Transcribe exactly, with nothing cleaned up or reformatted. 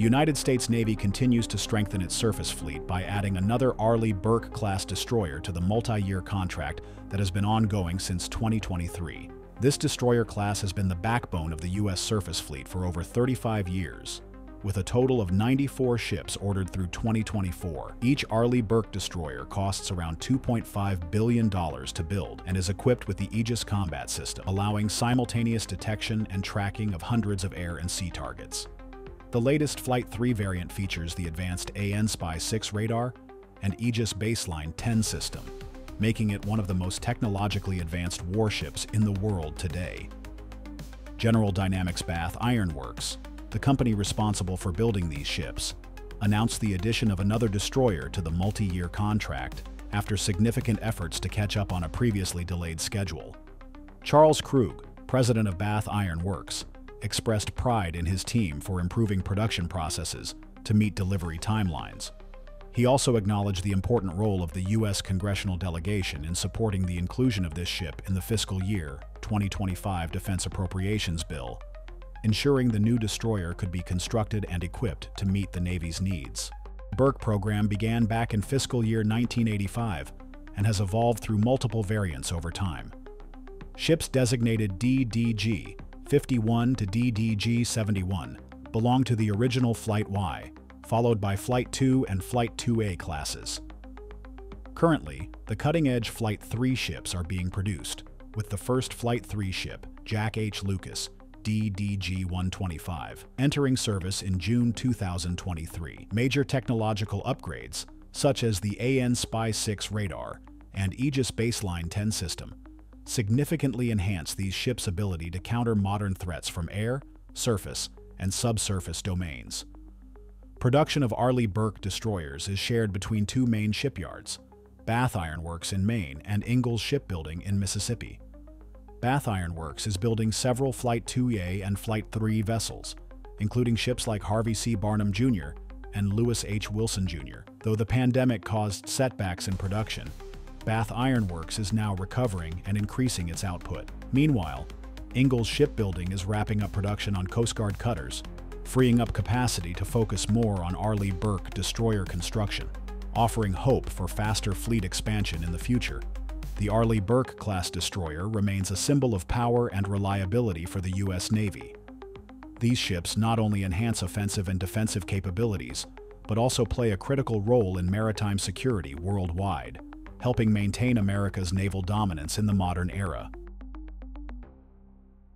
The United States Navy continues to strengthen its surface fleet by adding another Arleigh Burke-class destroyer to the multi-year contract that has been ongoing since twenty twenty-three. This destroyer class has been the backbone of the U S surface fleet for over thirty-five years, with a total of ninety-four ships ordered through twenty twenty-four. Each Arleigh Burke destroyer costs around two point five billion dollars to build and is equipped with the Aegis combat system, allowing simultaneous detection and tracking of hundreds of air and sea targets. The latest Flight three variant features the advanced A N S P Y six radar and Aegis Baseline ten system, making it one of the most technologically advanced warships in the world today. General Dynamics Bath Iron Works, the company responsible for building these ships, announced the addition of another destroyer to the multi-year contract after significant efforts to catch up on a previously delayed schedule. Charles Krug, president of Bath Iron Works, expressed pride in his team for improving production processes to meet delivery timelines. He also acknowledged the important role of the U S congressional delegation in supporting the inclusion of this ship in the fiscal year twenty twenty-five Defense Appropriations Bill, ensuring the new destroyer could be constructed and equipped to meet the Navy's needs. The Burke program began back in fiscal year nineteen eighty-five and has evolved through multiple variants over time. Ships designated D D G fifty-one to D D G seventy-one belong to the original Flight one, followed by Flight two and Flight two A classes. Currently, the cutting-edge Flight three ships are being produced, with the first Flight three ship, Jack H. Lucas, D D G one twenty-five, entering service in June two thousand twenty-three. Major technological upgrades, such as the A N S P Y six radar and Aegis Baseline ten system, significantly enhance these ships' ability to counter modern threats from air, surface, and subsurface domains. Production of Arleigh Burke destroyers is shared between two main shipyards, Bath Iron Works in Maine and Ingalls Shipbuilding in Mississippi. Bath Iron Works is building several Flight two A and Flight three vessels, including ships like Harvey C. Barnum Junior and Lewis H. Wilson Junior Though the pandemic caused setbacks in production, Bath Iron Works is now recovering and increasing its output. Meanwhile, Ingalls Shipbuilding is wrapping up production on Coast Guard cutters, freeing up capacity to focus more on Arleigh Burke destroyer construction, offering hope for faster fleet expansion in the future. The Arleigh Burke-class destroyer remains a symbol of power and reliability for the U S Navy. These ships not only enhance offensive and defensive capabilities, but also play a critical role in maritime security worldwide, helping maintain America's naval dominance in the modern era.